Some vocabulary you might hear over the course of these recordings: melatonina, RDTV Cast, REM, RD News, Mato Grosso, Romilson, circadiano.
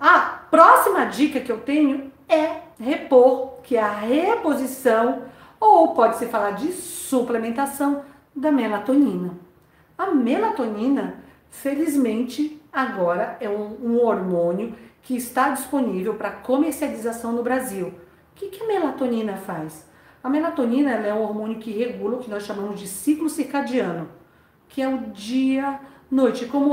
A próxima dica que eu tenho é repor, que é a reposição, ou pode-se falar de suplementação da melatonina. A melatonina, felizmente, agora é um hormônio que está disponível para comercialização no Brasil. O que a melatonina faz? A melatonina ela é um hormônio que regula o que nós chamamos de ciclo circadiano, que é o dia-noite, como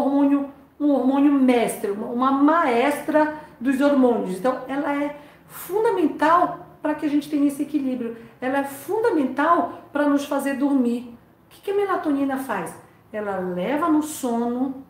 um hormônio mestre, uma maestra dos hormônios. Então, ela é fundamental para que a gente tenha esse equilíbrio. Ela é fundamental para nos fazer dormir. O que a melatonina faz? Ela leva no sono,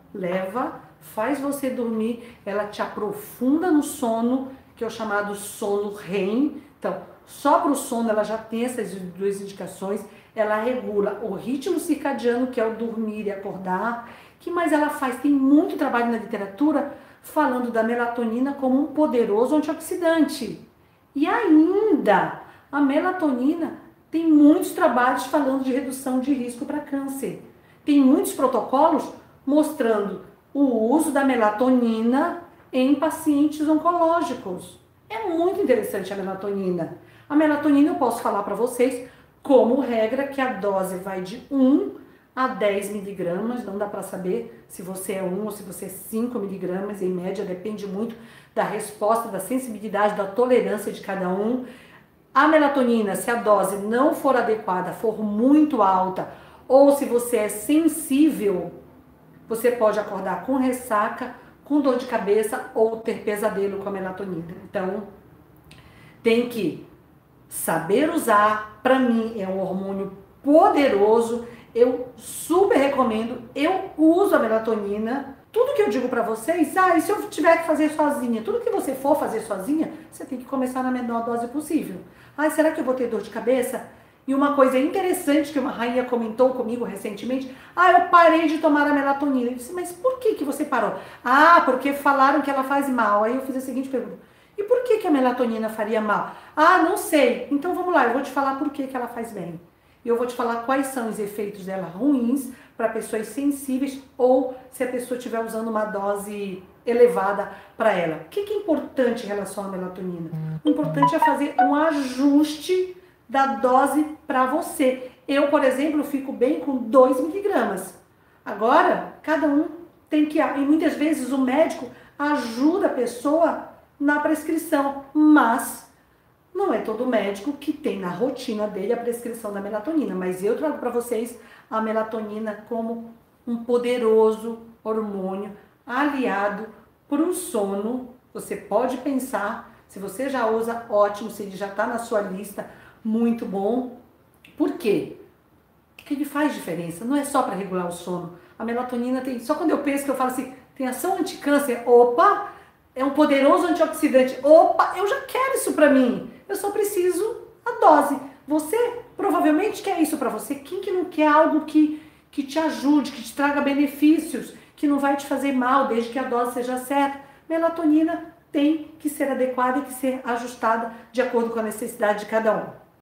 faz você dormir, ela te aprofunda no sono, que é o chamado sono REM. Então, só para o sono ela já tem essas duas indicações. Ela regula o ritmo circadiano, que é o dormir e acordar. Que mais ela faz? Tem muito trabalho na literatura falando da melatonina como um poderoso antioxidante. E ainda, a melatonina tem muitos trabalhos falando de redução de risco para câncer. Tem muitos protocolos mostrando o uso da melatonina em pacientes oncológicos. É muito interessante a melatonina. A melatonina eu posso falar para vocês como regra que a dose vai de 1 a 10 miligramas. Não dá para saber se você é 1 ou se você é 5 miligramas. Em média depende muito da resposta, da sensibilidade, da tolerância de cada um. A melatonina, se a dose não for adequada, for muito alta ou se você é sensível, você pode acordar com ressaca, com dor de cabeça ou ter pesadelo com a melatonina. Então, tem que saber usar. Para mim, é um hormônio poderoso. Eu super recomendo. Eu uso a melatonina. Tudo que eu digo para vocês, e se eu tiver que fazer sozinha? Tudo que você for fazer sozinha, você tem que começar na menor dose possível. Será que eu vou ter dor de cabeça? E uma coisa interessante que uma rainha comentou comigo recentemente, eu parei de tomar a melatonina. Eu disse, mas por que você parou? Porque falaram que ela faz mal. Aí eu fiz a seguinte pergunta, e por que a melatonina faria mal? Não sei. Então vamos lá, eu vou te falar por que ela faz bem. E eu vou te falar quais são os efeitos dela ruins para pessoas sensíveis ou se a pessoa estiver usando uma dose elevada para ela. O que é importante em relação à melatonina? O importante é fazer um ajuste da dose para você. Eu, por exemplo, fico bem com 2 miligramas. Agora, cada um tem que... E muitas vezes o médico ajuda a pessoa na prescrição, mas não é todo médico que tem na rotina dele a prescrição da melatonina. Mas eu trago para vocês a melatonina como um poderoso hormônio aliado para o sono. Você pode pensar, se você já usa, ótimo, se ele já está na sua lista, muito bom. Por quê? Porque ele faz diferença, não é só para regular o sono. A melatonina tem, só quando eu penso que eu falo assim, tem ação anticâncer, opa, é um poderoso antioxidante, opa, eu já quero isso para mim, eu só preciso a dose. Você provavelmente quer isso para você, quem que não quer algo que te ajude, que te traga benefícios, que não vai te fazer mal desde que a dose seja certa? Melatonina tem que ser adequada e que ser ajustada de acordo com a necessidade de cada um.